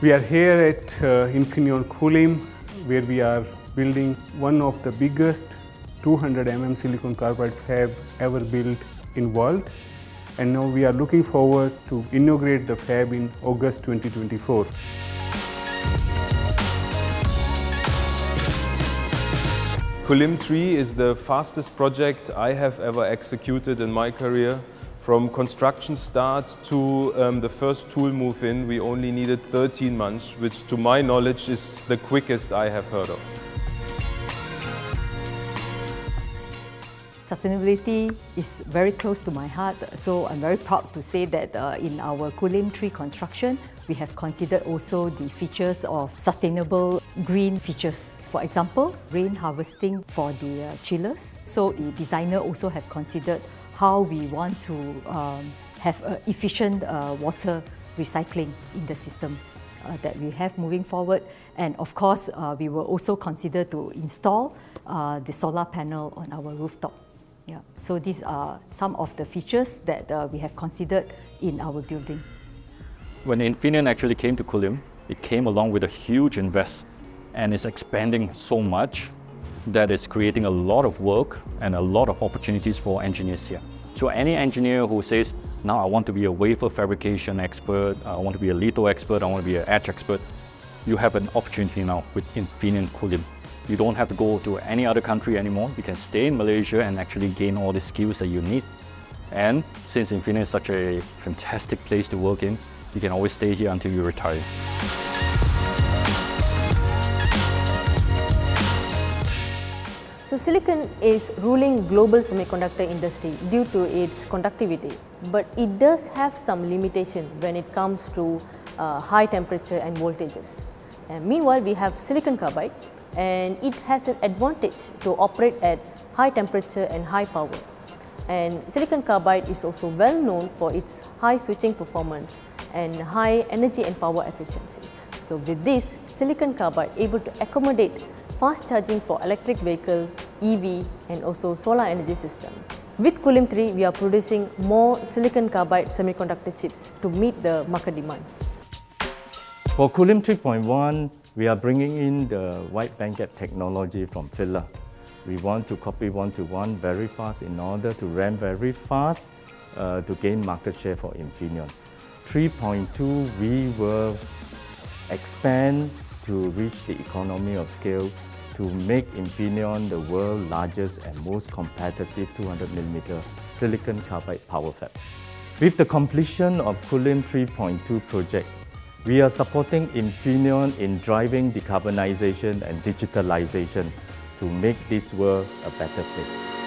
We are here at Infineon Kulim, where we are building one of the biggest 200 mm silicon carbide fab ever built in world, and now we are looking forward to inaugurate the fab in August 2024. Kulim 3 is the fastest project I have ever executed in my career. From construction start to the first tool move-in, we only needed 13 months, which to my knowledge is the quickest I have heard of. Sustainability is very close to my heart, so I'm very proud to say that in our Kulim 3 construction, we have considered also the features of sustainable green features. For example, rain harvesting for the chillers. So the designer also have considered how we want to have efficient water recycling in the system that we have moving forward. And of course, we will also consider to install the solar panel on our rooftop. Yeah. So these are some of the features that we have considered in our building. When Infineon actually came to Kulim, it came along with a huge invest, and it's expanding so much that is creating a lot of work and a lot of opportunities for engineers here. So any engineer who says, now I want to be a wafer fabrication expert, I want to be a litho expert, I want to be an etch expert, you have an opportunity now with Infineon Kulim. You don't have to go to any other country anymore. You can stay in Malaysia and actually gain all the skills that you need. And since Infineon is such a fantastic place to work in, you can always stay here until you retire. So silicon is ruling global semiconductor industry due to its conductivity, but it does have some limitation when it comes to high temperature and voltages. And meanwhile, we have silicon carbide, and it has an advantage to operate at high temperature and high power. And silicon carbide is also well known for its high switching performance and high energy and power efficiency. So with this, silicon carbide able to accommodate fast charging for electric vehicle, EV, and also solar energy systems. With Kulim 3, we are producing more silicon carbide semiconductor chips to meet the market demand. For Kulim 3.1, we are bringing in the wide bandgap technology from Fila. We want to copy one-to-one very fast in order to ramp very fast to gain market share for Infineon. 3.2, we will expand to reach the economy of scale to make Infineon the world's largest and most competitive 200mm silicon carbide power fab. With the completion of Kulim 3.2 project, we are supporting Infineon in driving decarbonization and digitalization to make this world a better place.